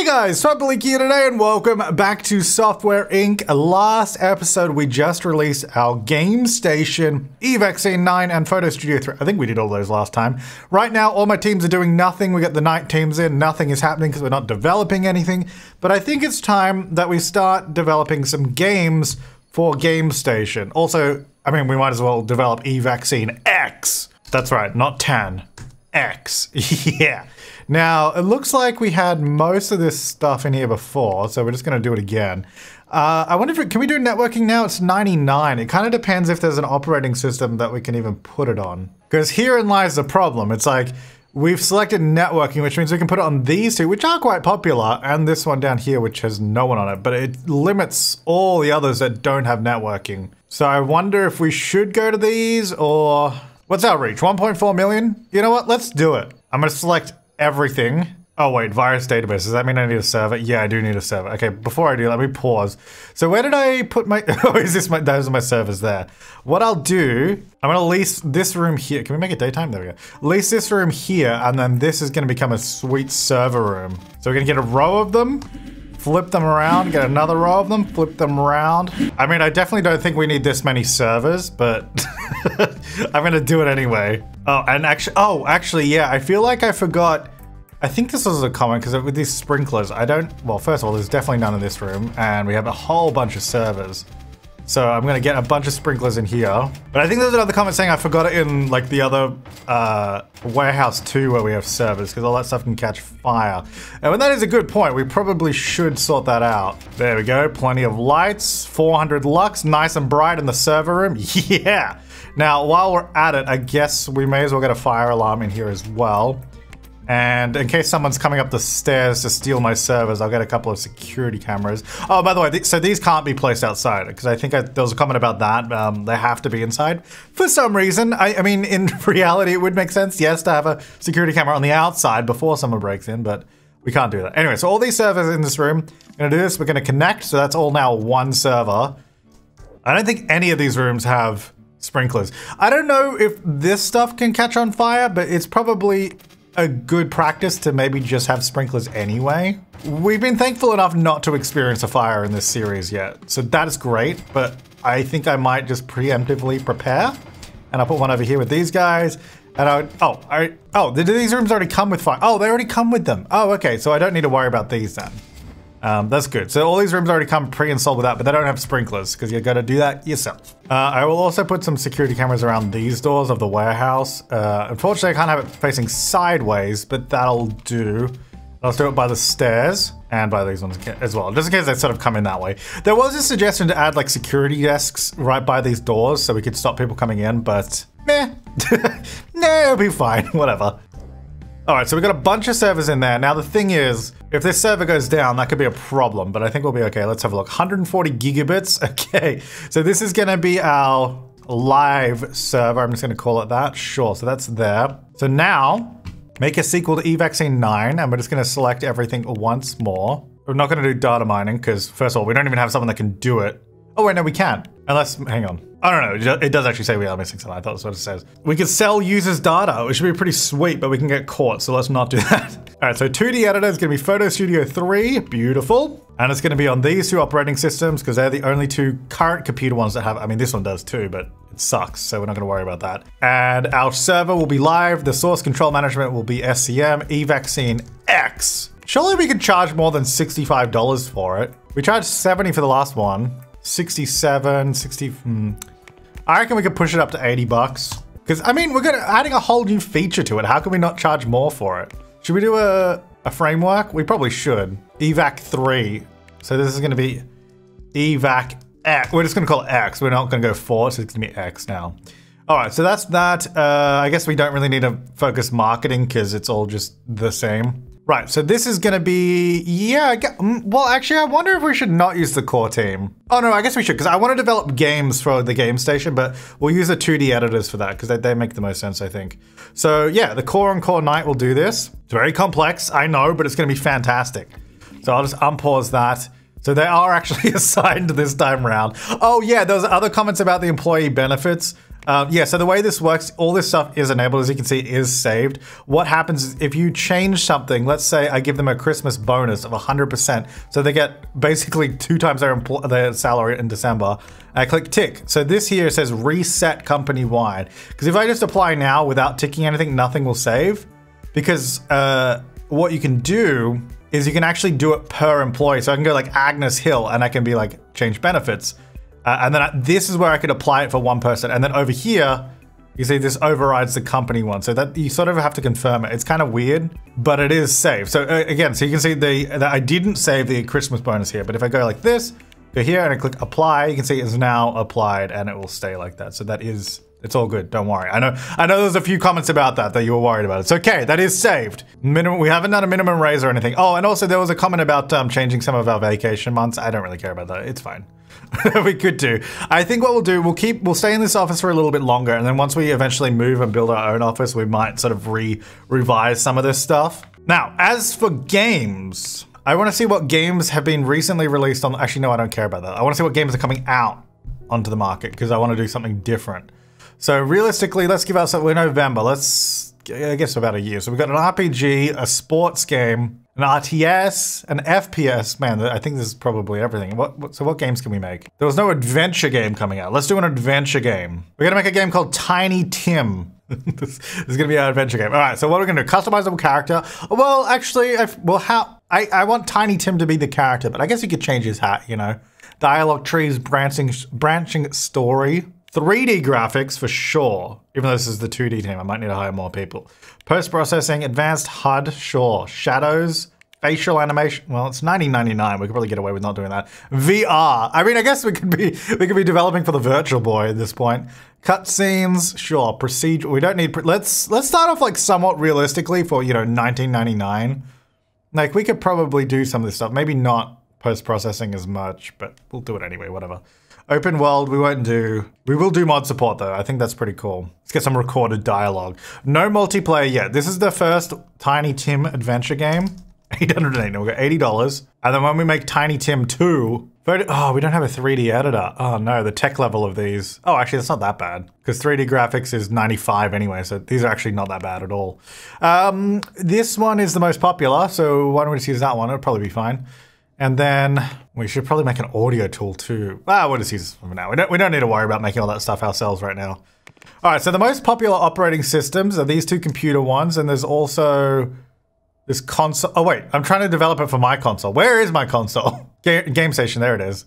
Hey guys, Flabaliki here today and welcome back to Software Inc. Last episode we just released our GameStation, eVaccine 9 and Photo Studio 3. I think we did all those last time. Right now all my teams are doing nothing. We got the night teams in, nothing is happening because we're not developing anything. But I think it's time that we start developing some games for GameStation. Also, I mean, we might as well develop eVaccine X. That's right, not tan. X. Yeah. Now, it looks like we had most of this stuff in here before, so we're just going to do it again. I wonder if can we do networking now? It's 99. It kind of depends if there's an operating system that we can even put it on. Because herein lies the problem. It's like, we've selected networking, which means we can put it on these two, which are quite popular, and this one down here, which has no one on it, but it limits all the others that don't have networking. So I wonder if we should go to these, or... What's our reach? 1.4 million? You know what? Let's do it. I'm going to select everything. Oh wait, virus database. Does that mean I need a server? Yeah, I do need a server. Okay, before I do, let me pause. So where did I put my, oh, is this my, those are my servers there. What I'll do, I'm gonna lease this room here. Can we make it daytime? There we go. Lease this room here, and then this is gonna become a sweet server room. So we're gonna get a row of them, flip them around, get another row of them, flip them around. I mean, I definitely don't think we need this many servers, but I'm gonna do it anyway. Oh, and actually, yeah, I feel like I forgot. I think this was a comment because with these sprinklers, I don't, well, first of all, there's definitely none in this room and we have a whole bunch of servers. So I'm gonna get a bunch of sprinklers in here. But I think there's another comment saying I forgot it in like the other warehouse too, where we have servers, because all that stuff can catch fire. And that is a good point. We probably should sort that out. There we go, plenty of lights, 400 lux, nice and bright in the server room, yeah. Now, while we're at it, I guess we may as well get a fire alarm in here as well. And in case someone's coming up the stairs to steal my servers, I'll get a couple of security cameras. Oh, by the way, so these can't be placed outside, because I think there was a comment about that. They have to be inside for some reason. I mean, in reality, it would make sense, yes, to have a security camera on the outside before someone breaks in, but we can't do that. Anyway, so all these servers in this room, I'm gonna do this, we're gonna connect, so that's all now one server. I don't think any of these rooms have sprinklers. I don't know if this stuff can catch on fire, but it's probably a good practice to maybe just have sprinklers anyway. We've been thankful enough not to experience a fire in this series yet, so that is great, but I think I might just preemptively prepare. And I'll put one over here with these guys, and did these rooms already come with fire? Oh, they already come with them. Oh, okay, so I don't need to worry about these then. That's good. So all these rooms already come pre-installed with that, but they don't have sprinklers because you got to do that yourself. I will also put some security cameras around these doors of the warehouse. Unfortunately, I can't have it facing sideways, but that'll do. I'll do it by the stairs and by these ones as well, just in case they sort of come in that way. There was a suggestion to add like security desks right by these doors so we could stop people coming in, but meh. Nah, it'll be fine, whatever. All right, so we've got a bunch of servers in there. Now, the thing is, if this server goes down, that could be a problem, but I think we'll be okay. Let's have a look. 140 gigabits. Okay, so this is gonna be our live server. I'm just gonna call it that. Sure, so that's there. So now, make a sequel to eVaccine 9, and we're just gonna select everything once more. We're not gonna do data mining, because first of all, we don't even have someone that can do it. Oh wait, no, we can. Unless, hang on. I don't know, it does actually say we are missing something. I thought that's what it says. We could sell users' data, which should be pretty sweet, but we can get caught, so let's not do that. All right, so 2D editor is gonna be Photo Studio 3, beautiful. And it's gonna be on these two operating systems because they're the only two current computer ones that have, I mean, this one does too, but it sucks, so we're not gonna worry about that. And our server will be live, the source control management will be SCM, eVaccine X. Surely we could charge more than $65 for it. We charged 70 for the last one. 67, 60, I reckon we could push it up to 80 bucks. Because, I mean, we're gonna adding a whole new feature to it. How can we not charge more for it? Should we do a framework? We probably should. eVac 3. So this is gonna be eVac X. We're just gonna call it X. We're not gonna go 4, so it's gonna be X now. All right, so that's that. I guess we don't really need to focus marketing because it's all just the same. Right, so this is gonna be, yeah, well, actually, I wonder if we should not use the core team. Oh no, I guess we should, because I want to develop games for the GameStation, but we'll use the 2D editors for that, because they make the most sense, I think. So yeah, the core and core night will do this. It's very complex, I know, but it's gonna be fantastic. So I'll just unpause that. So they are actually assigned this time around. Oh yeah, there was other comments about the employee benefits. Yeah, so the way this works, all this stuff is enabled, as you can see, is saved. What happens is if you change something, let's say I give them a Christmas bonus of 100%, so they get basically 2 times their salary in December, I click tick. So this here says reset company-wide. Because if I just apply now without ticking anything, nothing will save. Because what you can do is you can actually do it per employee. So I can go like Agnes Hill and I can be like change benefits. And then this is where I could apply it for one person. And then over here, you see this overrides the company one. So that you sort of have to confirm it. It's kind of weird, but it is saved. So again, so you can see I didn't save the Christmas bonus here, but if I go like this, go here and I click apply, you can see it's now applied and it will stay like that. So that is, it's all good, don't worry. I know there's a few comments about that you were worried about. It's okay, that is saved. Minimum, we haven't done a minimum raise or anything. Oh, and also there was a comment about changing some of our vacation months. I don't really care about that, it's fine. We could do. I think what we'll do, we'll stay in this office for a little bit longer, and then once we eventually move and build our own office, we might sort of revise some of this stuff. Now, as for games, I want to see what games have been recently released on, actually no, I don't care about that. I want to see what games are coming out onto the market because I want to do something different. So realistically, let's give ourselves, we're November, let's, I guess about a year. So we've got an RPG, a sports game, an RTS, an FPS. Man, I think this is probably everything. So what games can we make? There was no adventure game coming out. Let's do an adventure game. We're gonna make a game called Tiny Tim. This is gonna be our adventure game. All right, so what are we gonna do? Customizable character. Well, actually, I want Tiny Tim to be the character, but I guess you could change his hat, you know? Dialogue trees, branching story. 3D graphics for sure, even though this is the 2D team, I might need to hire more people. Post-processing, advanced HUD, sure. Shadows, facial animation, well, it's $19.99, we could probably get away with not doing that. VR, I mean, I guess we could be developing for the Virtual Boy at this point. Cutscenes, sure. Procedure, we don't need, let's start off like somewhat realistically for, you know, $19.99. Like, we could probably do some of this stuff, maybe not post-processing as much, but we'll do it anyway, whatever. Open world, we won't do. We will do mod support though. I think that's pretty cool. Let's get some recorded dialogue. No multiplayer yet. This is the first Tiny Tim adventure game. $880, we'll go $80. And then when we make Tiny Tim 2, oh, we don't have a 3D editor. Oh no, the tech level of these. Oh, actually that's not that bad because 3D graphics is 95 anyway. So these are actually not that bad at all. This one is the most popular. So why don't we just use that one? It'll probably be fine. And then we should probably make an audio tool too. Ah, we'll just use it for now. We don't need to worry about making all that stuff ourselves right now. All right, so the most popular operating systems are these two computer ones, and there's also this console. Oh wait, I'm trying to develop it for my console. Where is my console? GameStation, there it is.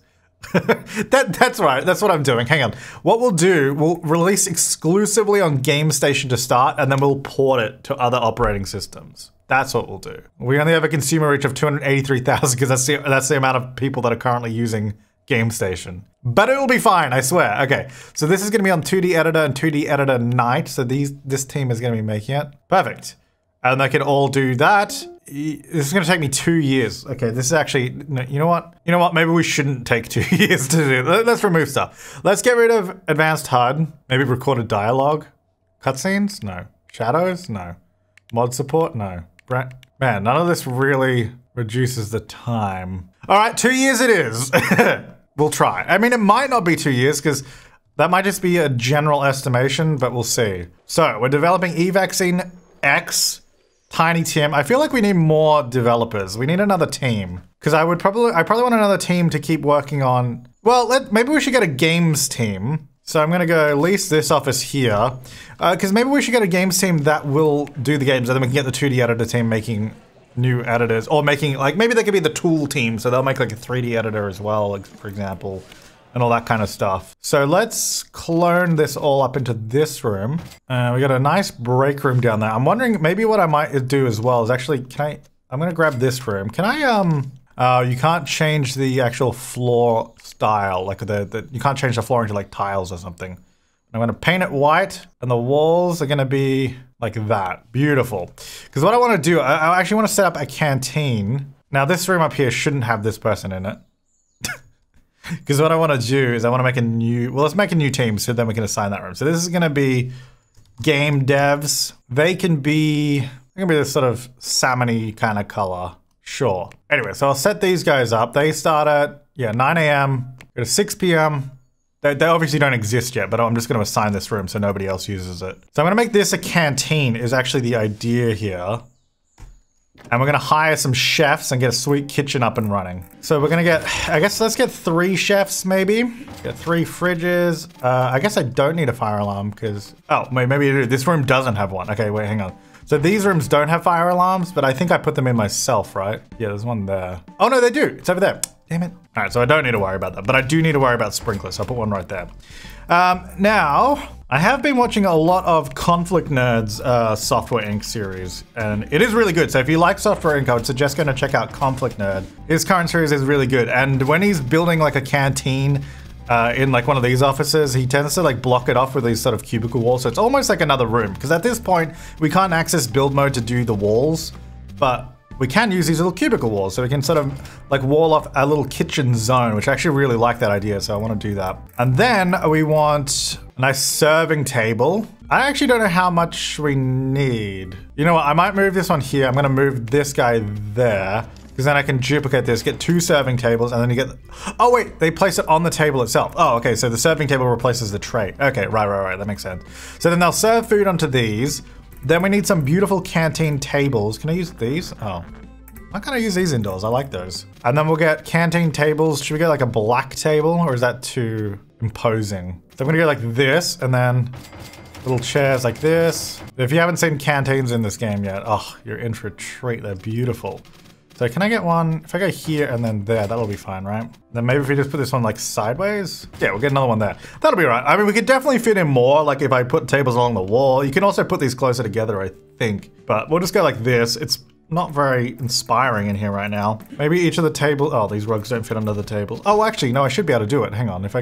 That's right, that's what I'm doing, hang on. What we'll do, we'll release exclusively on GameStation to start, and then we'll port it to other operating systems. That's what we'll do. We only have a consumer reach of 283,000 because that's the amount of people that are currently using GameStation. But it will be fine, I swear. Okay, so this is gonna be on 2D Editor and 2D Editor Night. So this team is gonna be making it. Perfect. And they can all do that. This is gonna take me 2 years. Okay, this is actually, you know what? You know what, maybe we shouldn't take 2 years to do that. Let's remove stuff. Let's get rid of advanced HUD, maybe recorded dialogue. Cutscenes? No. Shadows? No. Mod support? No. Right. Man, none of this really reduces the time. All right, 2 years it is. We'll try. I mean, it might not be 2 years because that might just be a general estimation, but we'll see. So we're developing eVaccine X, Tiny Tim. I feel like we need more developers. We need another team because I probably want another team to keep working on. Well, maybe we should get a games team. So I'm gonna go lease this office here, because maybe we should get a games team that will do the games, and then we can get the 2D editor team making new editors, or making, like, maybe they could be the tool team, so they'll make like a 3D editor as well, like, for example, and all that kind of stuff. So let's clone this all up into this room. We got a nice break room down there. I'm wondering, maybe what I might do as well is actually, I'm gonna grab this room. Can I, you can't change the actual floor style, like you can't change the floor into like tiles or something. I'm gonna paint it white and the walls are gonna be like that, beautiful. Because what I wanna do, I actually wanna set up a canteen. Now this room up here shouldn't have this person in it. Because what I wanna do is I wanna make a new, well, let's make a new team so then we can assign that room. So this is gonna be game devs. They can be, they're gonna be this sort of salmon-y kind of color. Sure. Anyway, so I'll set these guys up. They start at, yeah, 9 a.m. Go to 6 p.m. They obviously don't exist yet, but I'm just going to assign this room so nobody else uses it. So I'm going to make this a canteen is actually the idea here. And we're going to hire some chefs and get a sweet kitchen up and running. So we're going to get, I guess let's get 3 chefs maybe. Get 3 fridges. I guess I don't need a fire alarm because, oh, maybe you do. This room doesn't have one. Okay, wait, hang on. So these rooms don't have fire alarms, but I think I put them in myself, right? Yeah, there's one there. Oh no, they do. It's over there. Damn it. All right, so I don't need to worry about that, but I do need to worry about sprinklers. So I'll put one right there. Now, I have been watching a lot of Conflict Nerd's Software Inc series, and it is really good. So if you like Software Inc, I would suggest going to check out Conflict Nerd. His current series is really good. And when he's building like a canteen in like one of these offices, he tends to like block it off with these sort of cubicle walls. So it's almost like another room, because at this point, we can't access build mode to do the walls, but we can use these little cubicle walls, so we can sort of like wall off a little kitchen zone, which I actually really like that idea, so I want to do that. And then we want a nice serving table. I actually don't know how much we need. You know what, I might move this one here. I'm going to move this guy there, because then I can duplicate this, get 2 serving tables, and then you get... Oh wait, they place it on the table itself. Oh, okay, so the serving table replaces the tray. Okay, right, that makes sense. So then they'll serve food onto these. Then we need some beautiful canteen tables. Can I use these? Oh, why can't I use these indoors? I like those. And then we'll get canteen tables. Should we get like a black table, or is that too imposing? So I'm gonna go like this, and then little chairs like this. If you haven't seen canteens in this game yet, oh, you're in for a treat. They're beautiful. So can I get one? If I go here and then there, that'll be fine, right? Then maybe if we just put this one like sideways? Yeah, we'll get another one there. That'll be right. I mean, we could definitely fit in more, like if I put tables along the wall. You can also put these closer together, I think. But we'll just go like this. It's not very inspiring in here right now. Maybe each of the tables, oh, these rugs don't fit under the tables. Oh, actually, no, I should be able to do it. Hang on, if I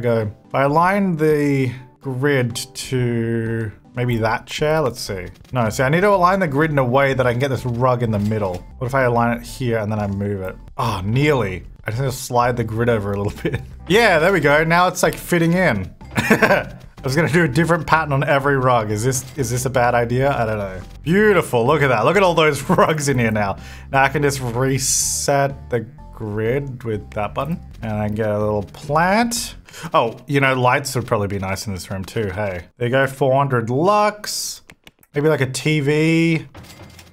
align the grid to maybe that chair, let's see. No, see, I need to align the grid in a way that I can get this rug in the middle. What if I align it here and then I move it? Oh, nearly. I just need to slide the grid over a little bit. Yeah, there we go. Now it's like fitting in. I was gonna do a different pattern on every rug. Is this a bad idea? I don't know. Beautiful, look at that. Look at all those rugs in here now. Now I can just reset the grid with that button. And I can get a little plant. Oh, you know, lights would probably be nice in this room too, hey. There you go, 400 lux. Maybe like a TV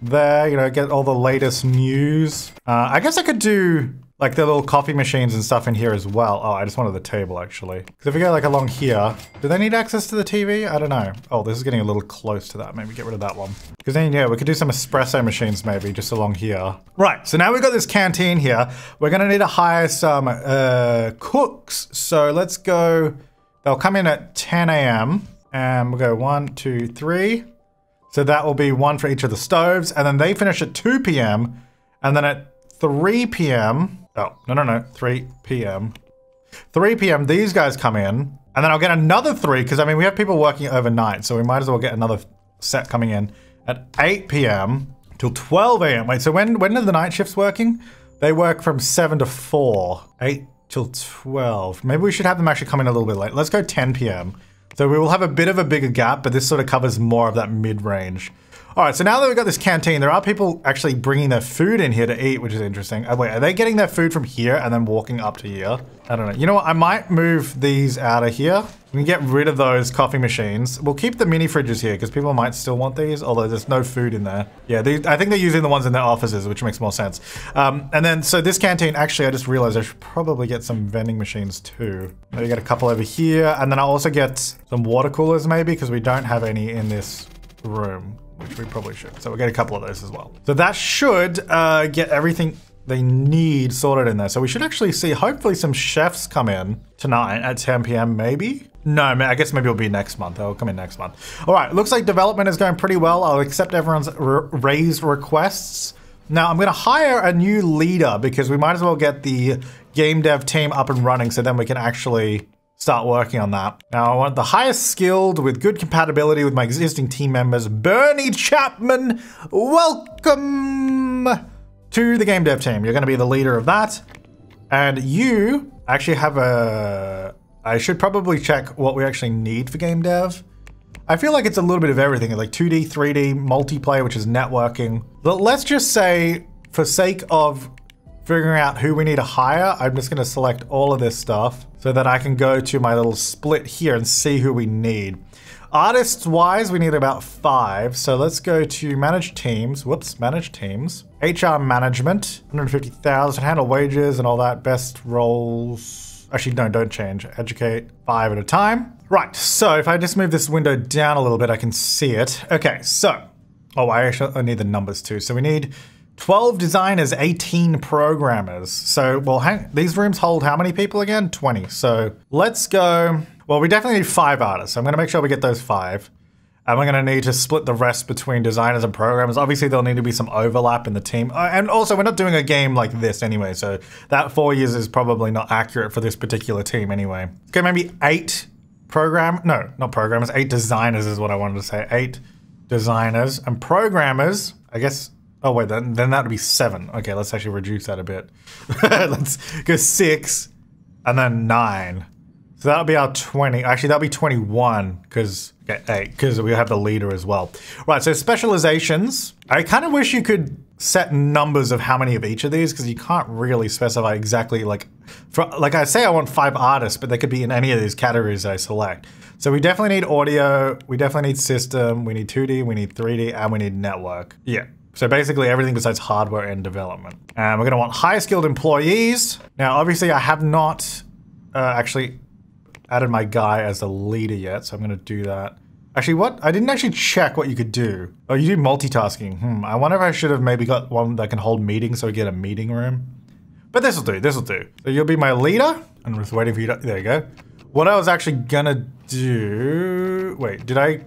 there, you know, get all the latest news. I guess I could do like the little coffee machines and stuff in here as well. Oh, I just wanted the table actually. Because if we go like along here, do they need access to the TV? I don't know. Oh, this is getting a little close to that. Maybe get rid of that one. Because then, yeah, we could do some espresso machines maybe just along here. Right, so now we've got this canteen here. We're gonna need to hire some cooks. So let's go, they'll come in at 10 a.m. and we'll go 1, 2, 3. So that will be 1 for each of the stoves. And then they finish at 2 p.m. And then at 3 p.m., oh, no, 3 p.m. 3 p.m., these guys come in, and then I'll get another 3, because I mean, we have people working overnight, so we might as well get another set coming in at 8 p.m. till 12 a.m. Wait, so when are the night shifts working? They work from 7 to 4, 8 till 12. Maybe we should have them actually come in a little bit late. Let's go 10 p.m. So we will have a bit of a bigger gap, but this sort of covers more of that mid-range. All right, so now that we've got this canteen, there are people actually bringing their food in here to eat, which is interesting. Oh, wait, are they getting their food from here and then walking up to here? I don't know. You know what? I might move these out of here. We can get rid of those coffee machines. We'll keep the mini fridges here because people might still want these, although there's no food in there. Yeah, I think they're using the ones in their offices, which makes more sense. And then, so this canteen, actually, I just realized I should probably get some vending machines too. Maybe get a couple over here. And then I'll also get some water coolers maybe because we don't have any in this room, which we probably should. So we'll get a couple of those as well. So that should get everything they need sorted in there. So we should actually see, hopefully, some chefs come in tonight at 10 p.m. maybe? No, I guess maybe it'll be next month. They'll come in next month. All right, looks like development is going pretty well. I'll accept everyone's raise requests. Now I'm gonna hire a new leader because we might as well get the game dev team up and running so then we can actually start working on that. Now I want the highest skilled with good compatibility with my existing team members, Bernie Chapman. Welcome to the game dev team. You're gonna be the leader of that. And you actually have a, I should probably check what we actually need for game dev. I feel like it's a little bit of everything, like 2D, 3D, multiplayer, which is networking. But let's just say for sake of figuring out who we need to hire, I'm just gonna select all of this stuff so that I can go to my little split here and see who we need. Artists wise, we need about 5. So let's go to manage teams. Whoops, manage teams. HR management, 150,000, handle wages and all that, best roles. Actually, no, don't change. Educate 5 at a time. Right, so if I just move this window down a little bit, I can see it. Okay, so, oh, I actually need the numbers too. So we need 12 designers, 18 programmers. So, well, hang, these rooms hold how many people again? 20. So let's go, well, we definitely need 5 artists. So I'm gonna make sure we get those 5. And we're gonna need to split the rest between designers and programmers. Obviously there'll need to be some overlap in the team. And also we're not doing a game like this anyway. So that 4 years is probably not accurate for this particular team anyway. Okay, maybe 8 designers is what I wanted to say. 8 designers and programmers, I guess. Oh wait, then that would be 7. Okay, let's actually reduce that a bit. Let's go 6 and then 9. So that'll be our 20. Actually, that'll be 21 because, okay, 8, because we have the leader as well. Right, so specializations. I kind of wish you could set numbers of how many of each of these because you can't really specify exactly, like I say I want 5 artists, but they could be in any of these categories I select. So we definitely need audio, we definitely need system, we need 2D, we need 3D, and we need network. Yeah. So basically everything besides hardware and development. And we're gonna want high skilled employees. Now, obviously I have not actually added my guy as the leader yet, so I'm gonna do that. Actually, what? I didn't actually check what you could do. Oh, you do multitasking. I wonder if I should have maybe got one that can hold meetings so we get a meeting room. But this'll do, this'll do. So you'll be my leader. I'm just waiting for you to, there you go. What I was actually gonna do, wait, did I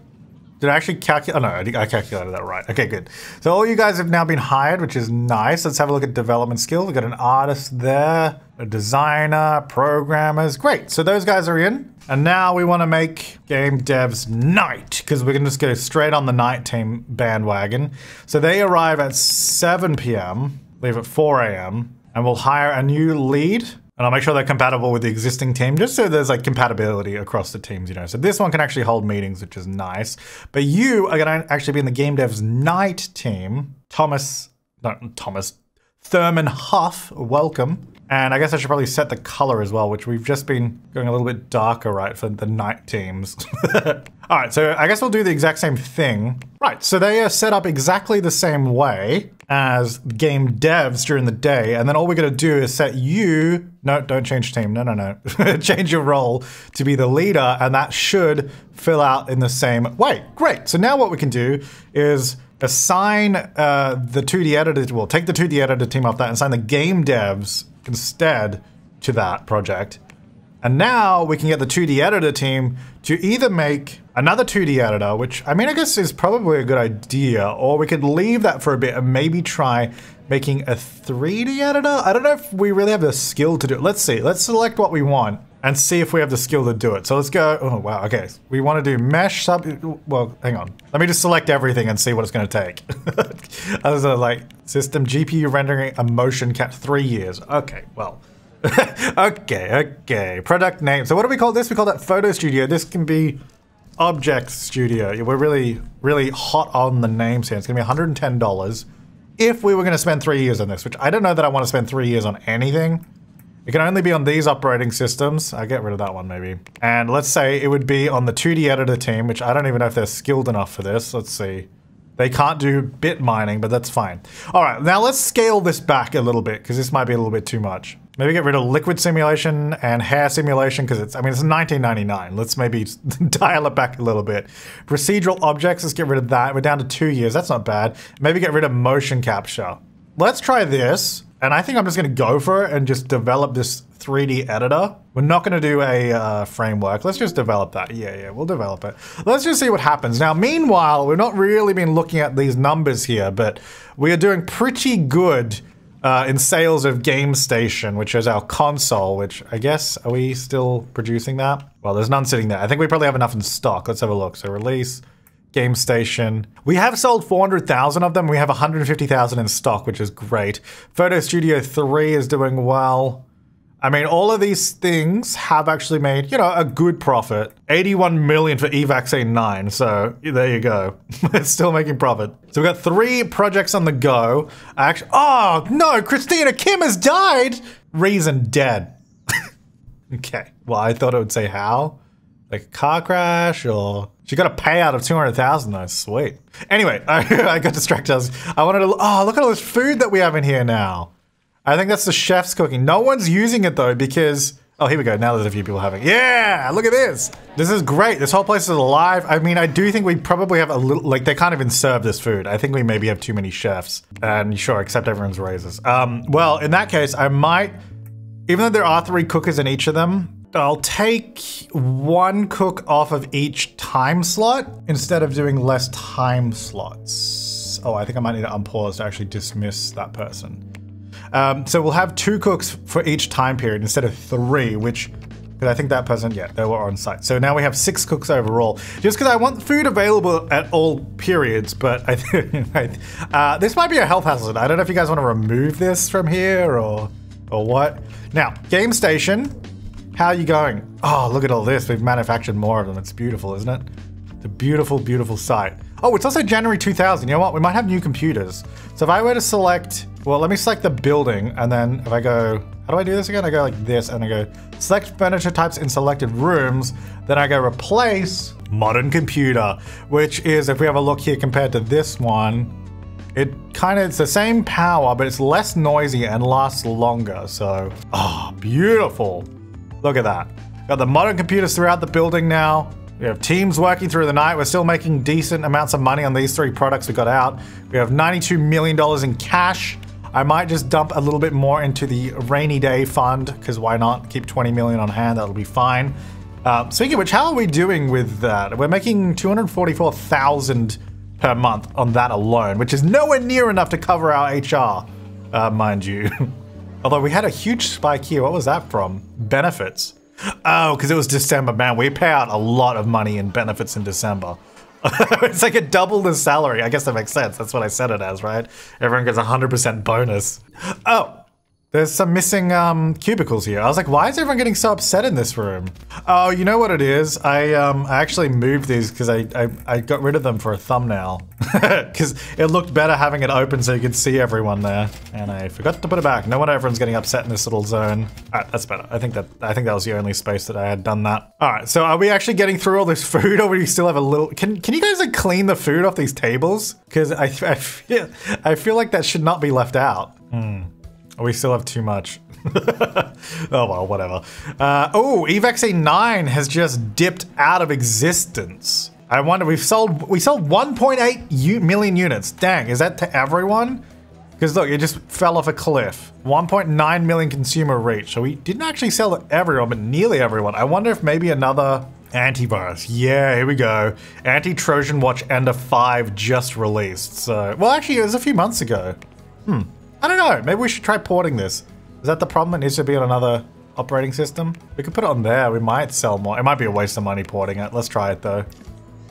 actually calculate? Oh no, I calculated that right. Okay, good. So all you guys have now been hired, which is nice. Let's have a look at development skills. We've got an artist there, a designer, programmers. Great, so those guys are in. And now we wanna make game devs night, because we can just go straight on the night team bandwagon. So they arrive at 7 PM, leave at 4 AM, and we'll hire a new lead. And I'll make sure they're compatible with the existing team, just so there's like compatibility across the teams, you know. So this one can actually hold meetings, which is nice. But you are gonna actually be in the Game Devs Night team. Thomas Thurman Huff, welcome. And I guess I should probably set the color as well, which we've just been going a little bit darker, right, for the night teams. All right, so I guess we'll do the exact same thing. Right, so they are set up exactly the same way as game devs during the day, and then all we're gonna do is set you, no, don't change team, no, no, no. Change your role to be the leader, and that should fill out in the same way. Great, so now what we can do is assign the 2D editor, well, take the 2D editor team off that and assign the game devs instead to that project. And now we can get the 2D editor team to either make another 2D editor, which I mean, I guess is probably a good idea, or we could leave that for a bit and maybe try making a 3D editor. I don't know if we really have the skill to do it. Let's see, let's select what we want and see if we have the skill to do it. So let's go, oh wow, okay. We wanna do mesh well, hang on. Let me just select everything and see what it's gonna take. As a like system GPU rendering a motion cap 3 years. Okay, well. okay. Product name. So what do we call this? We call that Photo Studio. This can be Object Studio. We're really, really hot on the names here. It's gonna be $110 if we were gonna spend 3 years on this, which I don't know that I wanna spend 3 years on anything. It can only be on these operating systems. I'll get rid of that one maybe. And let's say it would be on the 2D editor team, which I don't even know if they're skilled enough for this. Let's see. They can't do bit mining, but that's fine. All right, now let's scale this back a little bit because this might be a little bit too much. Maybe get rid of liquid simulation and hair simulation because it's, I mean, it's 1999. Let's maybe dial it back a little bit. Procedural objects, let's get rid of that. We're down to 2 years, that's not bad. Maybe get rid of motion capture. Let's try this. And I think I'm just gonna go for it and just develop this 3D editor. We're not gonna do a framework. Let's just develop that. Yeah, we'll develop it. Let's just see what happens. Now, meanwhile, we've not really been looking at these numbers here, but we are doing pretty good in sales of GameStation, which is our console, which I guess, are we still producing that? Well, there's none sitting there. I think we probably have enough in stock. Let's have a look. So release. GameStation. We have sold 400,000 of them. We have 150,000 in stock, which is great. Photo Studio 3 is doing well. I mean, all of these things have actually made, you know, a good profit. 81 million for eVaccine 9, so there you go. It's still making profit. So we've got 3 projects on the go. Actually, oh no, Christina Kim has died! Reason dead. Okay, well, I thought it would say how. Like a car crash or... She got a payout of 200,000 though, sweet. Anyway, I got distracted. I wanted to, oh, look at all this food that we have in here now. I think that's the chef's cooking. No one's using it though because, oh, here we go. Now there's a few people having it. Yeah, look at this. This is great. This whole place is alive. I mean, I do think we probably have a little, like they can't even serve this food. I think we maybe have too many chefs and sure, accept everyone's raises. Well, in that case, I might, even though there are 3 cookers in each of them, I'll take 1 cook off of each time slot instead of doing less time slots. Oh, I think I might need to unpause to actually dismiss that person. So we'll have 2 cooks for each time period instead of 3, which, because I think that person, yeah, they were on site. So now we have 6 cooks overall, just because I want food available at all periods, but I think, this might be a health hazard. I don't know if you guys want to remove this from here or what. Now, GameStation. How are you going? Oh, look at all this. We've manufactured more of them. It's beautiful, isn't it? It's a beautiful, beautiful site. Oh, it's also January 2000. You know what? We might have new computers. So if I were to select, well, let me select the building. And then if I go, how do I do this again? I go like this and I go select furniture types in selected rooms. Then I go replace modern computer, which is, if we have a look here compared to this one, it kind of, it's the same power, but it's less noisy and lasts longer. So, oh, beautiful. Look at that. Got the modern computers throughout the building now. We have teams working through the night. We're still making decent amounts of money on these 3 products we got out. We have $92 million in cash. I might just dump a little bit more into the rainy day fund, because why not? Keep 20 million on hand, that'll be fine. Speaking of which, how are we doing with that? We're making 244,000 per month on that alone, which is nowhere near enough to cover our HR, mind you. Although we had a huge spike here. What was that from? Benefits. Oh, because it was December. Man, we pay out a lot of money in benefits in December. It's like a double the salary. I guess that makes sense. That's what I said it as, right? Everyone gets 100% bonus. Oh, there's some missing cubicles here. I was like, why is everyone getting so upset in this room? Oh, you know what it is? I actually moved these because I got rid of them for a thumbnail. Because it looked better having it open so you could see everyone there. And I forgot to put it back. No wonder everyone's getting upset in this little zone. All right, that's better. I think that was the only space that I had done that. All right, so are we actually getting through all this food or do we still have a little... Can you guys like clean the food off these tables? Because I feel like that should not be left out. Hmm. We still have too much. Oh well, whatever. Oh, eVaccine 9 has just dipped out of existence. I wonder, we sold 1.8 million units. Dang, is that to everyone? Because look, it just fell off a cliff. 1.9 million consumer reach. So we didn't actually sell to everyone, but nearly everyone. I wonder if maybe another antivirus. Yeah, here we go. Anti-Trojan Watch Ender 5 just released. So, well, actually it was a few months ago. Hmm. I don't know, maybe we should try porting this. Is that the problem? It needs to be on another operating system? We could put it on there, we might sell more. It might be a waste of money porting it. Let's try it though.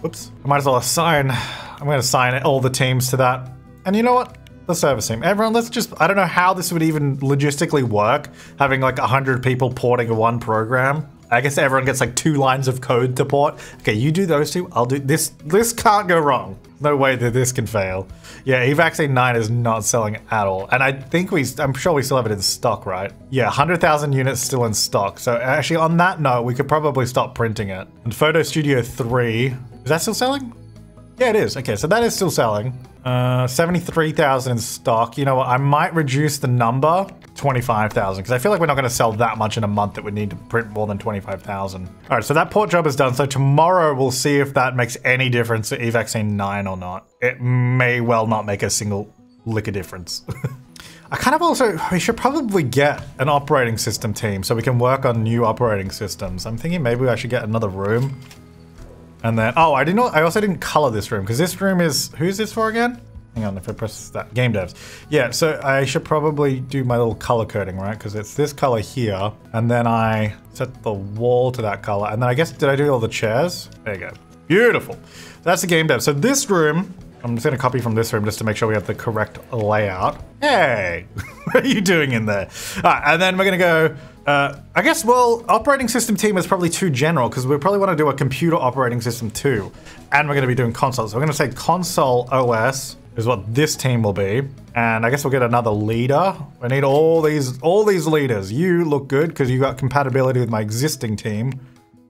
Whoops. I might as well assign, I'm gonna assign all the teams to that. And you know what? The service team. Everyone, let's just, I don't know how this would even logistically work, having like 100 people porting one program. I guess everyone gets like 2 lines of code to port. Okay, you do those 2, I'll do this. This can't go wrong. No way that this can fail. Yeah, eVaccine 9 is not selling at all. And I think I'm sure we still have it in stock, right? Yeah, 100,000 units still in stock. So actually on that note, we could probably stop printing it. And Photo Studio 3, is that still selling? Yeah, it is. Okay, so that is still selling. 73,000 in stock. You know what, I might reduce the number. 25,000, because I feel like we're not going to sell that much in a month that we need to print more than 25,000. All right, so that port job is done. So tomorrow we'll see if that makes any difference to eVaccine 9 or not. It may well not make a single lick of difference. I kind of also, we should probably get an operating system team so we can work on new operating systems. I'm thinking maybe I should get another room. And then, oh, I also didn't color this room because this room is, who's this for again? Hang on, if I press that, game devs. Yeah, so I should probably do my little color coding, right? Because it's this color here, and then I set the wall to that color. And then I guess, did I do all the chairs? There you go. Beautiful. That's the game dev. So this room I'm just gonna copy from this room just to make sure we have the correct layout. Hey, what are you doing in there? And then we're gonna go, I guess, well, operating system team is probably too general because we probably wanna do a computer operating system too. And we're gonna be doing consoles. So we're gonna say console OS is what this team will be. And I guess we'll get another leader. I need all these leaders. You look good because you got compatibility with my existing team.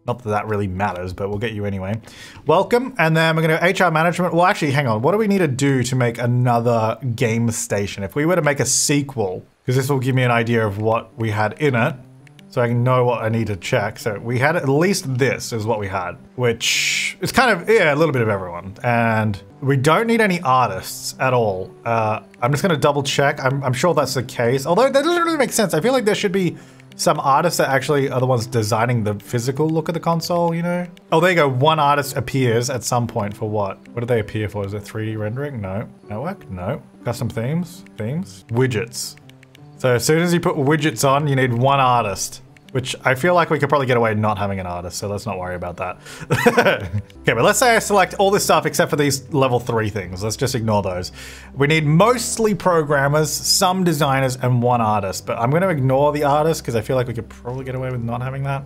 Not that that really matters, but we'll get you anyway. Welcome, and then we're gonna do HR management. Well, actually, hang on. What do we need to do to make another game station? If we were to make a sequel, because this will give me an idea of what we had in it, so I can know what I need to check. So we had at least this is what we had, which is kind of, yeah, a little bit of everyone. And we don't need any artists at all. I'm just gonna double check. I'm sure that's the case. Although that doesn't really make sense. I feel like there should be some artists that actually are the ones designing the physical look of the console, you know? Oh, there you go. One artist appears at some point for what? What do they appear for? Is it 3D rendering? No. Network? No. Custom themes? Themes? Widgets. So as soon as you put widgets on, you need one artist, which I feel like we could probably get away not having an artist, so let's not worry about that. Okay, but let's say I select all this stuff except for these level 3 things. Let's just ignore those. We need mostly programmers, some designers, and one artist, but I'm gonna ignore the artist because I feel like we could probably get away with not having that.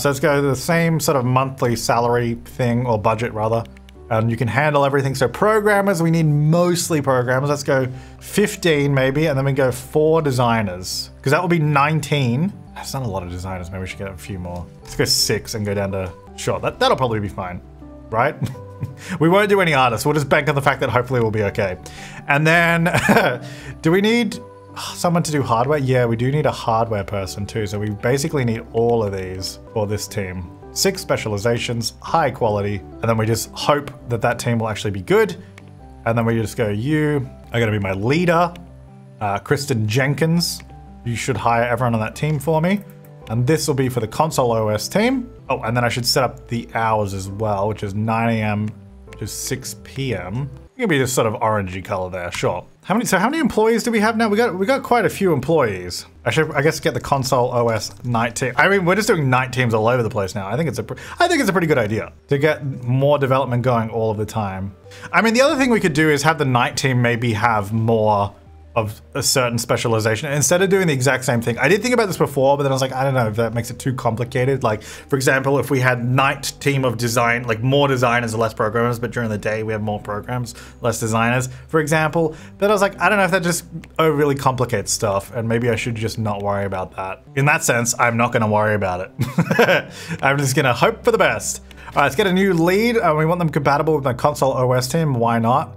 So let's go to the same sort of monthly salary thing, or budget rather, and you can handle everything. So programmers, we need mostly programmers. Let's go 15 maybe, and then we go 4 designers, because that will be 19. That's not a lot of designers. Maybe we should get a few more. Let's go 6 and go down to, sure, that'll probably be fine, right? We won't do any artists. We'll just bank on the fact that hopefully we'll be okay. And then, do we need someone to do hardware? Yeah, we do need a hardware person too. So we basically need all of these for this team. 6 specializations, high quality. And then we just hope that that team will actually be good. And then we just go, you are gonna be my leader, Kristen Jenkins. You should hire everyone on that team for me. And this will be for the console OS team. Oh, and then I should set up the hours as well, which is 9 AM to 6 PM. It can be this sort of orangey color there, sure. So how many employees do we have now? We got quite a few employees. I guess get the console OS night team. I mean, we're just doing night teams all over the place now. I think it's a pretty good idea to get more development going all of the time. I mean, the other thing we could do is have the night team maybe have more of a certain specialization instead of doing the exact same thing. I did think about this before, but then I was like, I don't know if that makes it too complicated. Like, for example, if we had night team of design, like more designers and less programmers, but during the day we have more programs, less designers, for example. But I was like, I don't know if that just really complicates stuff, and maybe I should just not worry about that. In that sense, I'm not gonna worry about it. I'm just gonna hope for the best. All right, let's get a new lead. We want them compatible with my console OS team, why not?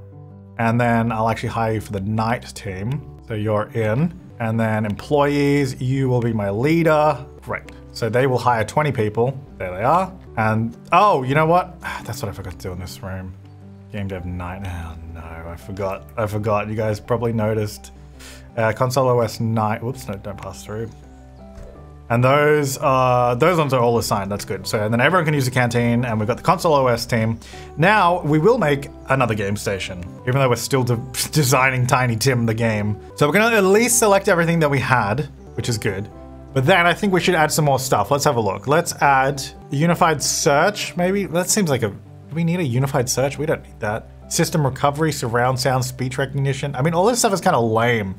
And then I'll actually hire you for the night team. So you're in. And then employees, you will be my leader. Great. So they will hire 20 people. There they are. And, oh, you know what? That's what I forgot to do in this room. Game dev night. Oh no, I forgot. You guys probably noticed. Console OS night. Whoops, no, don't pass through. And those ones are all assigned, that's good. So, and then everyone can use the canteen, and we've got the console OS team. Now, we will make another game station, even though we're still designing Tiny Tim the game. So we're gonna at least select everything that we had, which is good. But then I think we should add some more stuff. Let's have a look. Let's add unified search, maybe? That seems like a, do we need a unified search? We don't need that. System recovery, surround sound, speech recognition. I mean, all this stuff is kind of lame.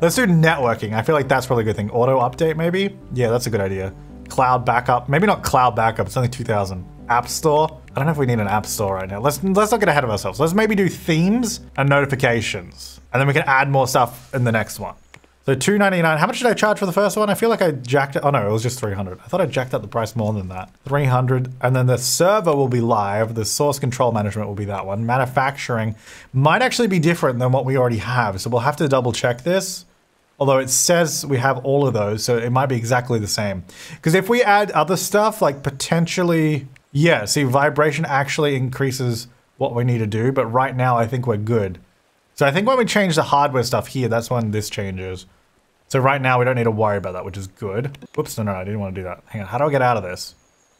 Let's do networking. I feel like that's probably a good thing. Auto update, maybe? Yeah, that's a good idea. Cloud backup. Maybe not cloud backup, it's only 2000. App store. I don't know if we need an app store right now. Let's not get ahead of ourselves. Let's maybe do themes and notifications. And then we can add more stuff in the next one. So $2.99, how much did I charge for the first one? I feel like I jacked it, oh no, it was just $300. I thought I jacked up the price more than that. $300, and then the server will be live, the source control management will be that one. Manufacturing might actually be different than what we already have, so we'll have to double check this. Although it says we have all of those, so it might be exactly the same. Because if we add other stuff, like potentially, yeah, see, vibration actually increases what we need to do, but right now I think we're good. So I think when we change the hardware stuff here, that's when this changes. So right now we don't need to worry about that, which is good. Whoops, no, I didn't want to do that. Hang on, how do I get out of this?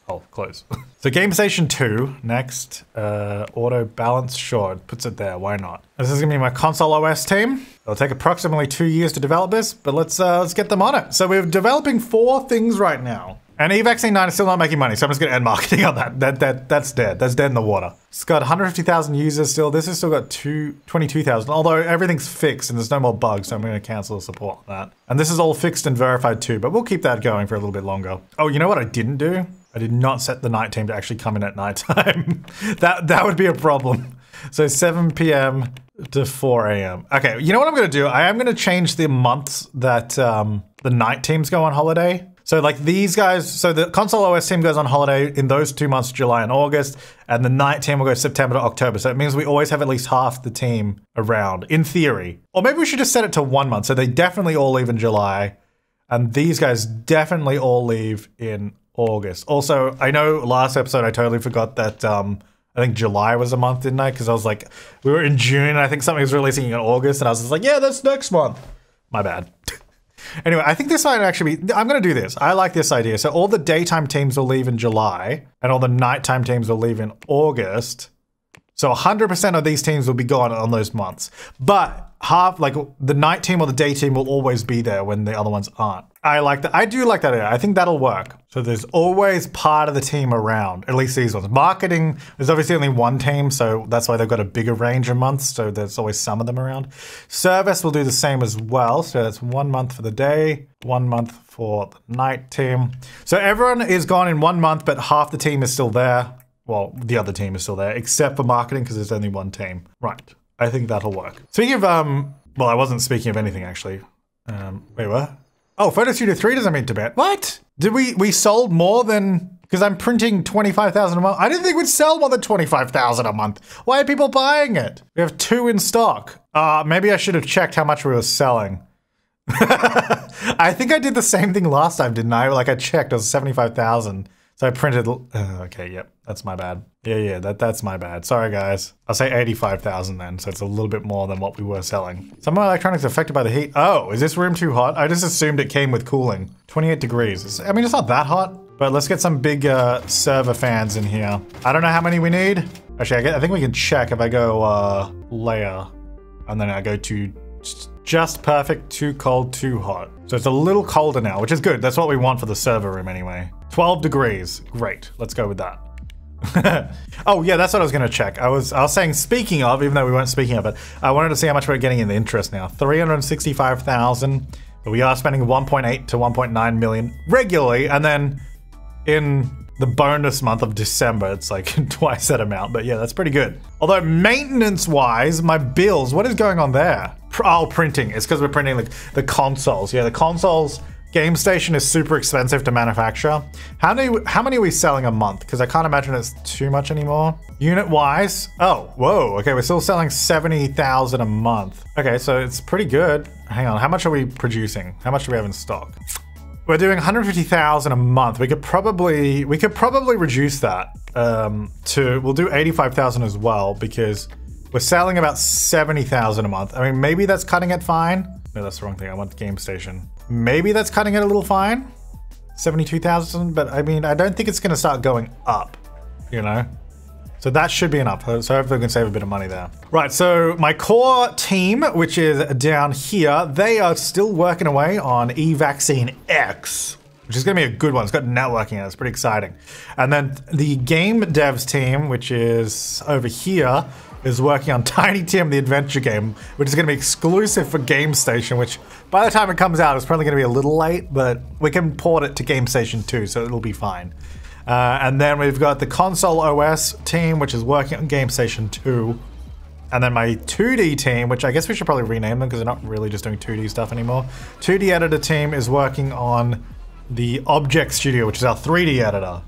Oh, close. So GameStation 2, next. Auto balance, sure, it puts it there, why not? This is gonna be my console OS team. It'll take approximately 2 years to develop this, but let's get them on it. So we're developing 4 things right now. And eVaccine 9 is still not making money, so I'm just gonna end marketing on that. That's dead. That's dead in the water. It's got 150,000 users still. This has still got 22,000, although everything's fixed and there's no more bugs, so I'm gonna cancel the support on that. And this is all fixed and verified too, but we'll keep that going for a little bit longer. Oh, you know what I didn't do? I did not set the night team to actually come in at nighttime. that would be a problem. So 7 p.m. to 4 a.m. Okay, you know what I'm gonna do? I am gonna change the months that the night teams go on holiday. So like these guys, so the console OS team goes on holiday in those 2 months, July and August, and the night team will go September to October. So it means we always have at least half the team around, in theory. Or maybe we should just set it to 1 month. So they definitely all leave in July, and these guys definitely all leave in August. Also, I know last episode I totally forgot that I think July was a month, didn't I? Because I was like, we were in June, and I think something was releasing in August, and I was just like, yeah, that's next month. My bad. Anyway, I think this might actually be, I'm gonna do this. I like this idea. So all the daytime teams will leave in July and all the nighttime teams will leave in August. So 100% of these teams will be gone on those months. But half, like the night team or the day team will always be there when the other ones aren't. I like that. I do like that idea. I think that'll work. So there's always part of the team around, at least these ones. Marketing, there's obviously only one team, so that's why they've got a bigger range of months. So there's always some of them around. Service will do the same as well. So that's 1 month for the day, 1 month for the night team. So everyone is gone in 1 month, but half the team is still there. Well, the other team is still there, except for marketing, because there's only one team. Right, I think that'll work. Speaking of, well, I wasn't speaking of anything, actually. Wait, what? Oh, Photo Studio 3 doesn't mean Tibet. What? Did we sold more than, because I'm printing 25,000 a month. I didn't think we'd sell more than 25,000 a month. Why are people buying it? We have 2 in stock. Maybe I should have checked how much we were selling. I think I did the same thing last time, didn't I? Like I checked, it was 75,000. So I printed, okay, yep, that's my bad. Yeah, that's my bad. Sorry, guys. I'll say 85,000 then, so it's a little bit more than what we were selling. Some of my electronics affected by the heat. Oh, is this room too hot? I just assumed it came with cooling. 28 degrees. I mean, it's not that hot, but let's get some big server fans in here. I don't know how many we need. Actually, I think we can check if I go layer, and then I go to just perfect, too cold, too hot. So it's a little colder now, which is good. That's what we want for the server room anyway. 12 degrees, great. Let's go with that. Oh yeah, that's what I was gonna check. I was saying speaking of, even though we weren't speaking of it, I wanted to see how much we're getting in the interest now. 365,000, but we are spending 1.8 to 1.9 million regularly. And then in the bonus month of December, it's like twice that amount, but yeah, that's pretty good. Although maintenance wise, my bills, what is going on there? Oh, printing, it's because we're printing like the consoles. Yeah, the consoles, GameStation is super expensive to manufacture. How many are we selling a month? Because I can't imagine it's too much anymore. Unit-wise, oh, whoa, okay, we're still selling 70,000 a month. Okay, so it's pretty good. Hang on, how much are we producing? How much do we have in stock? We're doing 150,000 a month. We could probably reduce that to, we'll do 85,000 as well, because we're selling about 70,000 a month. I mean, maybe that's cutting it fine. No, that's the wrong thing, I want the GameStation. Maybe that's cutting it a little fine, 72,000, but I mean, I don't think it's gonna start going up, you know? So that should be enough, so hopefully we can save a bit of money there. Right, so my core team, which is down here, they are still working away on eVaccine X, which is gonna be a good one. It's got networking in it, it's pretty exciting. And then the game devs team, which is over here, is working on Tiny Tim, the adventure game, which is gonna be exclusive for GameStation, which by the time it comes out, it's probably gonna be a little late, but we can port it to GameStation 2, so it'll be fine. And then we've got the console OS team, which is working on GameStation 2. And then my 2D team, which I guess we should probably rename them because they're not really just doing 2D stuff anymore. 2D editor team is working on the Object Studio, which is our 3D editor.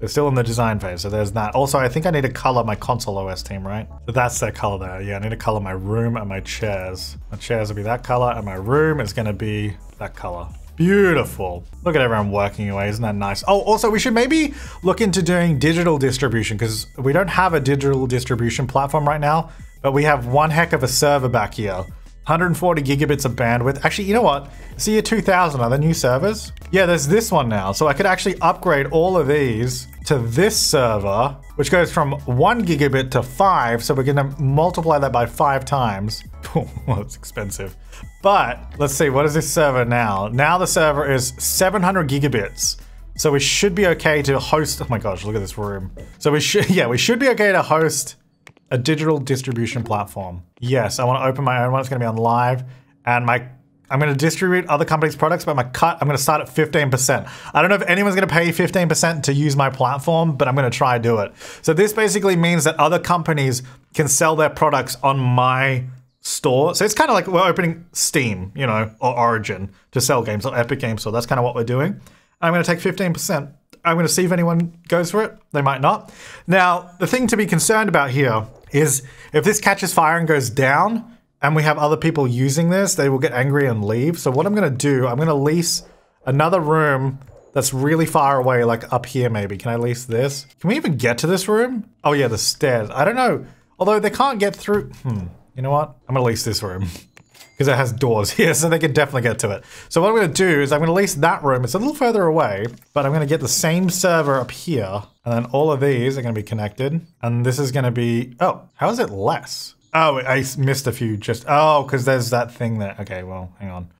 They're still in the design phase, so there's that. Also, I think I need to color my console OS team, right? So that's their color there. Yeah, I need to color my room and my chairs. My chairs will be that color, and my room is gonna be that color. Beautiful. Look at everyone working away, isn't that nice? Oh, also, we should maybe look into doing digital distribution, because we don't have a digital distribution platform right now, but we have one heck of a server back here. 140 gigabits of bandwidth. Actually, you know what? It's the year 2000, are there new servers? Yeah, there's this one now. So I could actually upgrade all of these to this server, which goes from 1 gigabit to 5. So we're gonna multiply that by 5 times. Well, it's expensive. But let's see, what is this server now? Now the server is 700 gigabits. So we should be okay to host, oh my gosh, look at this room. So we should, yeah, we should be okay to host a digital distribution platform. Yes, I want to open my own one. It's going to be on live, and I'm going to distribute other companies' products, but my cut, I'm going to start at 15%. I don't know if anyone's going to pay 15% to use my platform, but I'm going to try to do it. So this basically means that other companies can sell their products on my store. So it's kind of like we're opening Steam, you know, or Origin to sell games, or Epic Games Store. That's kind of what we're doing. I'm going to take 15%. I'm going to see if anyone goes for it. They might not. Now, the thing to be concerned about here is if this catches fire and goes down, and we have other people using this, they will get angry and leave. So what I'm gonna do, I'm gonna lease another room that's really far away, like up here maybe. Can I lease this? Can we even get to this room? Oh yeah, the stairs. I don't know. Although they can't get through. You know what? I'm gonna lease this room because it has doors here, so they can definitely get to it. So what I'm gonna do is I'm gonna lease that room. It's a little further away, but I'm gonna get the same server up here, and then all of these are gonna be connected. And this is gonna be, oh, how is it less? Oh, I missed a few just, oh, because there's that thing there. Okay, well, hang on.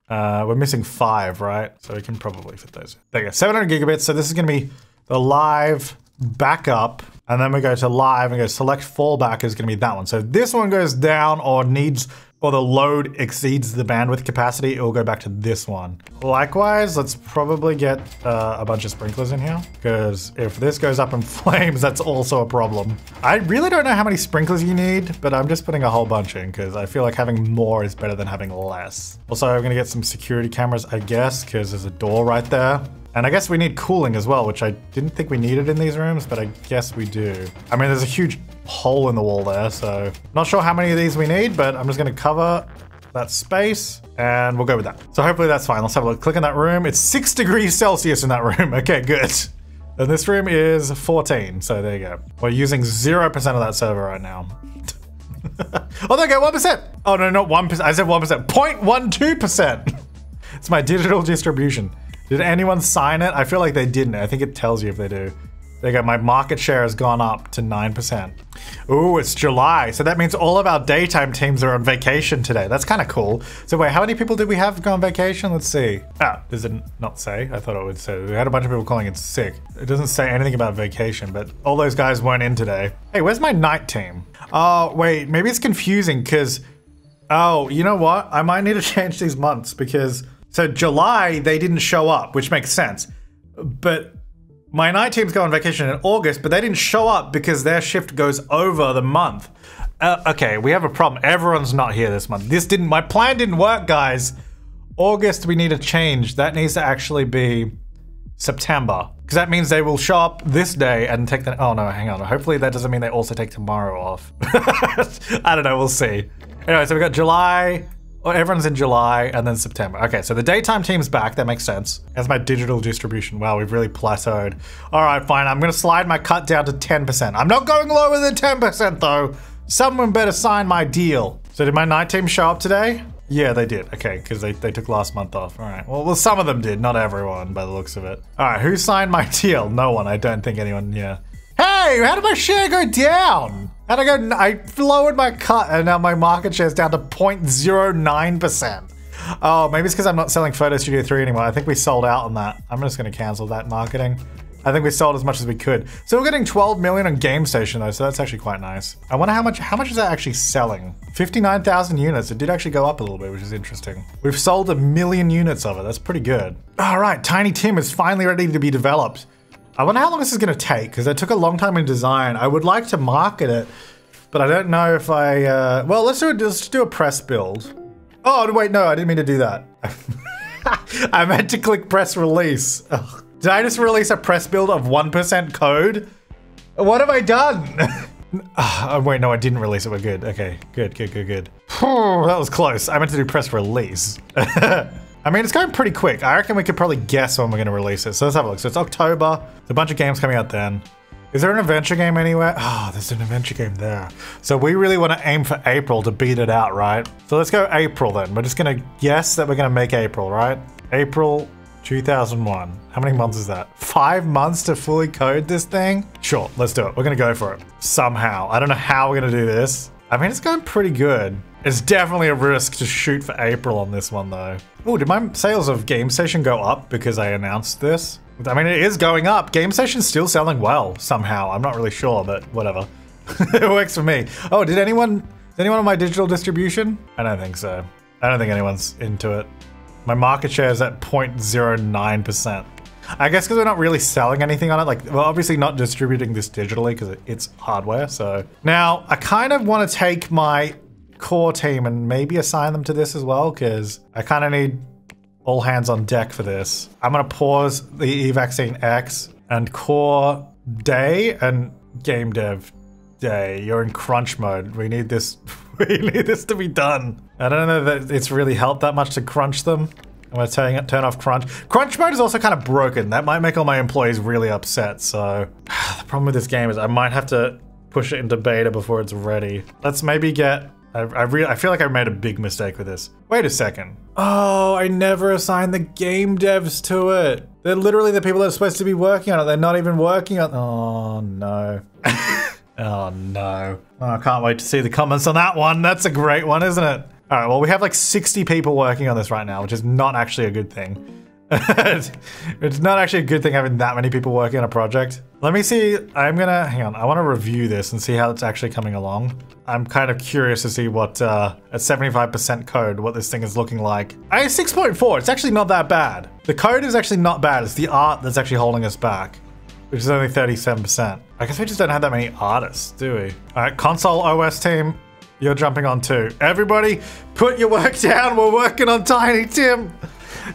We're missing 5, right? So we can probably fit those in. There you go, 700 gigabits. So this is gonna be the live backup. And then we go to live and go select fallback is gonna be that one. So this one goes down or needs, or the load exceeds the bandwidth capacity, it will go back to this one. Likewise, let's probably get a bunch of sprinklers in here, because if this goes up in flames, that's also a problem. I really don't know how many sprinklers you need, but I'm just putting a whole bunch in because I feel like having more is better than having less. Also, I'm gonna get some security cameras, I guess, because there's a door right there. And I guess we need cooling as well, which I didn't think we needed in these rooms, but I guess we do. I mean, there's a huge hole in the wall there, so not sure how many of these we need, but I'm just gonna cover that space and we'll go with that. So hopefully that's fine. Let's have a look. Click on that room. It's 6 degrees Celsius in that room. Okay, good. And this room is 14, so there you go. We're using 0% of that server right now. Oh, there you go, 1%. Oh, no, not 1%. I said 1%, 0.12%. It's my digital distribution. Did anyone sign it? I feel like they didn't. I think it tells you if they do. There you go, my market share has gone up to 9%. Ooh, it's July. So that means all of our daytime teams are on vacation today. That's kind of cool. So wait, how many people did we have go on vacation? Let's see. Ah, does it not say? I thought it would say. We had a bunch of people calling it sick. It doesn't say anything about vacation, but all those guys weren't in today. Hey, where's my night team? Oh, wait, maybe it's confusing because, oh, you know what? I might need to change these months because, so July, they didn't show up, which makes sense. But my night teams go on vacation in August, but they didn't show up because their shift goes over the month. Okay, we have a problem. Everyone's not here this month. My plan didn't work, guys. August, we need a change. That needs to actually be September. Because that means they will show up this day and take the, oh no, hang on. Hopefully that doesn't mean they also take tomorrow off. I don't know, we'll see. Anyway, so we got July. Oh, everyone's in July and then September. Okay, so the daytime team's back, that makes sense. That's my digital distribution. Wow, we've really plateaued. All right, fine, I'm gonna slide my cut down to 10%. I'm not going lower than 10% though. Someone better sign my deal. So did my night team show up today? Yeah, they did, okay, because they took last month off. All right, well, some of them did, not everyone by the looks of it. All right, who signed my deal? No one, I don't think anyone, yeah. Hey, how did my share go down? How'd I go? I lowered my cut and now my market share is down to 0.09%. Oh, maybe it's because I'm not selling Photo Studio 3 anymore. I think we sold out on that. I'm just going to cancel that marketing. I think we sold as much as we could. So we're getting 12 million on GameStation though, so that's actually quite nice. I wonder how much is that actually selling? 59,000 units. It did actually go up a little bit, which is interesting. We've sold 1 million units of it. That's pretty good. All right, Tiny Tim is finally ready to be developed. I wonder how long this is gonna take, because it took a long time in design. I would like to market it, but I don't know if I, well, let's do a press build. Oh, wait, no, I didn't mean to do that. I meant to click press release. Ugh. Did I just release a press build of 1% code? What have I done? Oh, wait, no, I didn't release it, we're good. Okay, good. That was close, I meant to do press release. I mean, it's going pretty quick. I reckon we could probably guess when we're gonna release it. So let's have a look. So it's October. There's a bunch of games coming out then. Is there an adventure game anywhere? Oh, there's an adventure game there. So we really wanna aim for April to beat it out, right? So let's go April then. We're just gonna guess that we're gonna make April, right? April 2001. How many months is that? 5 months to fully code this thing? Sure, let's do it. We're gonna go for it somehow. I don't know how we're gonna do this. I mean, it's going pretty good. It's definitely a risk to shoot for April on this one, though. Oh, did my sales of GameStation go up because I announced this? I mean, it is going up. GameStation's still selling well somehow. I'm not really sure, but whatever. It works for me. Oh, did anyone on my digital distribution? I don't think so. I don't think anyone's into it. My market share is at 0.09%. I guess because we're not really selling anything on it. Like, we're obviously not distributing this digitally because it's hardware, so. Now, I kind of want to take my core team and maybe assign them to this as well, because I kind of need all hands on deck for this. I'm going to pause the eVaccine X and core day and game dev day. You're in crunch mode. We need this. We need this to be done. I don't know that it's really helped that much to crunch them. I'm going to turn off crunch. Crunch mode is also kind of broken. That might make all my employees really upset. So the problem with this game is I might have to push it into beta before it's ready. Let's maybe get. I feel like I made a big mistake with this. Wait a second. Oh, I never assigned the game devs to it. They're literally the people that are supposed to be working on it. They're not even working on. Oh no. Oh no. Oh, I can't wait to see the comments on that one. That's a great one, isn't it? All right. Well, we have like 60 people working on this right now, which is not actually a good thing. It's not actually a good thing having that many people working on a project. Let me see. I'm gonna hang on. I want to review this and see how it's actually coming along. I'm kind of curious to see what at 75% code, what this thing is looking like. I 6.4. It's actually not that bad. The code is actually not bad. It's the art that's actually holding us back, which is only 37%. I guess we just don't have that many artists, do we? All right, console OS team, you're jumping on too. Everybody, put your work down. We're working on Tiny Tim.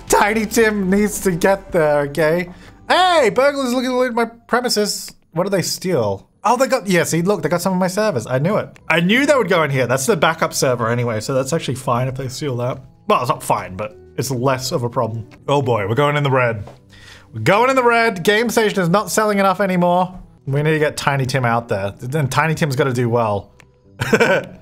Tiny Tim needs to get there, okay? Hey, burglars looking to loot my premises. What did they steal? Oh, they got, yeah, see, look, they got some of my servers. I knew it. I knew they would go in here. That's the backup server anyway, so that's actually fine if they steal that. Well, it's not fine, but it's less of a problem. Oh boy, we're going in the red. We're going in the red. GameStation is not selling enough anymore. We need to get Tiny Tim out there. Then Tiny Tim's got to do well. All right,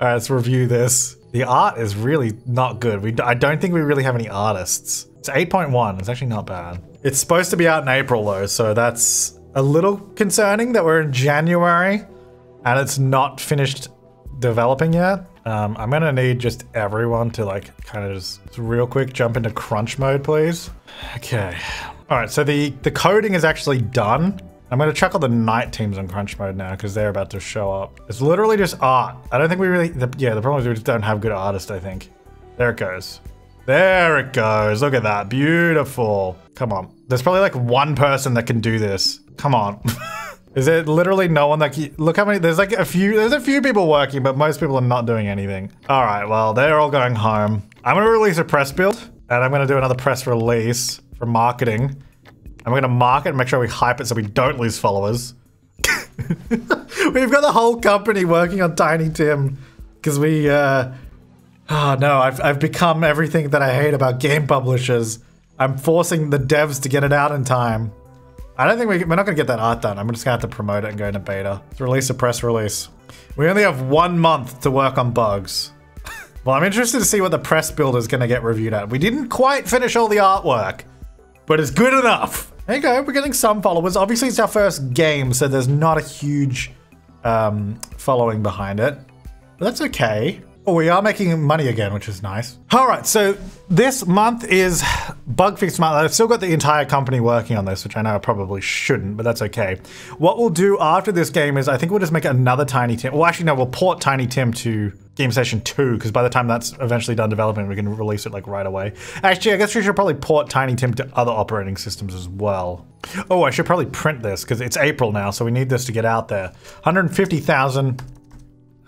let's review this. The art is really not good. I don't think we really have any artists. It's 8.1, it's actually not bad. It's supposed to be out in April though, so that's a little concerning that we're in January and it's not finished developing yet. I'm gonna need just everyone to like kind of just real quick jump into crunch mode, please. Okay. All right, so the coding is actually done. I'm gonna chuck all the night teams on crunch mode now because they're about to show up. It's literally just art. I don't think we really, the problem is we just don't have good artists, I think. There it goes. There it goes. Look at that. Beautiful. Come on. There's probably like one person that can do this. Come on. Is it literally no one that can, look how many, there's like a few people working, but most people are not doing anything. All right, well, they're all going home. I'm gonna release a press build and I'm gonna do another press release for marketing. I'm gonna mark it and make sure we hype it so we don't lose followers. We've got the whole company working on Tiny Tim because we, oh no, I've become everything that I hate about game publishers. I'm forcing the devs to get it out in time. I don't think we're not gonna get that art done. I'm just gonna have to promote it and go into beta. Let's release a press release. We only have 1 month to work on bugs. Well, I'm interested to see what the press build is gonna get reviewed at. We didn't quite finish all the artwork, but it's good enough. There you go, we're getting some followers. Obviously it's our first game, so there's not a huge following behind it, but that's okay. Oh, we are making money again, which is nice. All right, so this month is bug fix month. I've still got the entire company working on this, which I know I probably shouldn't, but that's okay. What we'll do after this game is I think we'll just make another Tiny Tim. Well, actually no, we'll port Tiny Tim to GameStation 2, because by the time that's eventually done developing, we can release it like right away. Actually, I guess we should probably port Tiny Tim to other operating systems as well. Oh, I should probably print this because it's April now, so we need this to get out there. 150,000.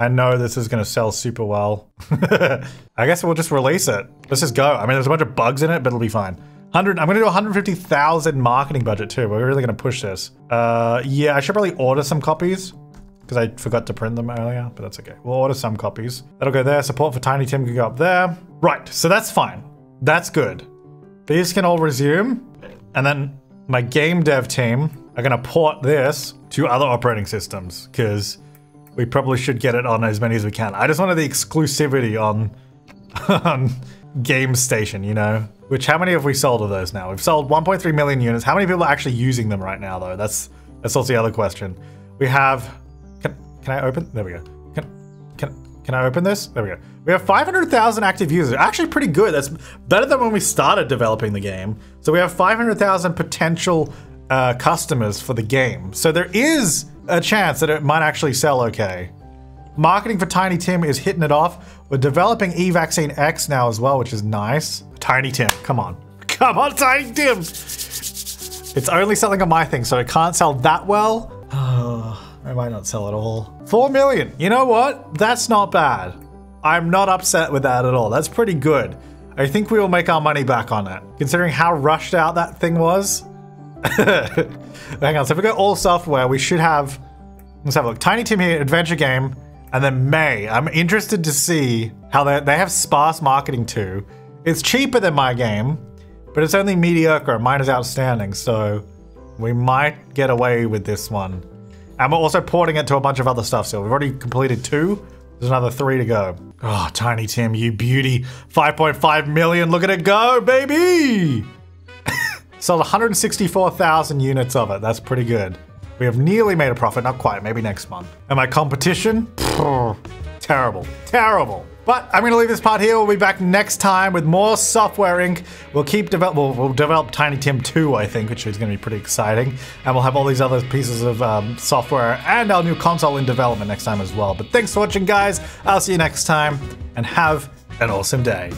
I know this is gonna sell super well. I guess we'll just release it. Let's just go. I mean, there's a bunch of bugs in it, but it'll be fine. I'm gonna do 150,000 marketing budget too. We're really gonna push this. Yeah, I should probably order some copies because I forgot to print them earlier, but that's okay. We'll order some copies. That'll go there. Support for Tiny Tim can go up there. Right, so that's fine. That's good. These can all resume. And then my game dev team are gonna port this to other operating systems because we probably should get it on as many as we can. I just wanted the exclusivity on GameStation, you know? Which, how many have we sold of those now? We've sold 1.3 million units. How many people are actually using them right now, though? That's also the other question. We have, can I open? There we go. Can Can I open this? There we go. We have 500,000 active users. Actually pretty good. That's better than when we started developing the game. So we have 500,000 potential customers for the game. So there is a chance that it might actually sell okay. Marketing for Tiny Tim is hitting it off. We're developing eVaccine X now as well, which is nice. Tiny Tim, come on. Come on, Tiny Tim! It's only selling on my thing, so it can't sell that well. I might not sell at all. 4 million, you know what? That's not bad. I'm not upset with that at all. That's pretty good. I think we will make our money back on it, considering how rushed out that thing was. Hang on, so if we go all software, we should have, let's have a look. Tiny Tim here, adventure game, and then May. I'm interested to see how they have sparse marketing too. It's cheaper than my game, but it's only mediocre. Mine is outstanding, so we might get away with this one. And we're also porting it to a bunch of other stuff, so we've already completed 2. There's another 3 to go. Oh, Tiny Tim, you beauty. 5.5 million, look at it go, baby! Sold 164,000 units of it, that's pretty good. We have nearly made a profit, not quite, maybe next month. And my competition? Terrible, terrible. But I'm gonna leave this part here. We'll be back next time with more Software Inc. We'll develop Tiny Tim 2, I think, which is gonna be pretty exciting. And we'll have all these other pieces of software and our new console in development next time as well. But thanks for watching, guys. I'll see you next time and have an awesome day.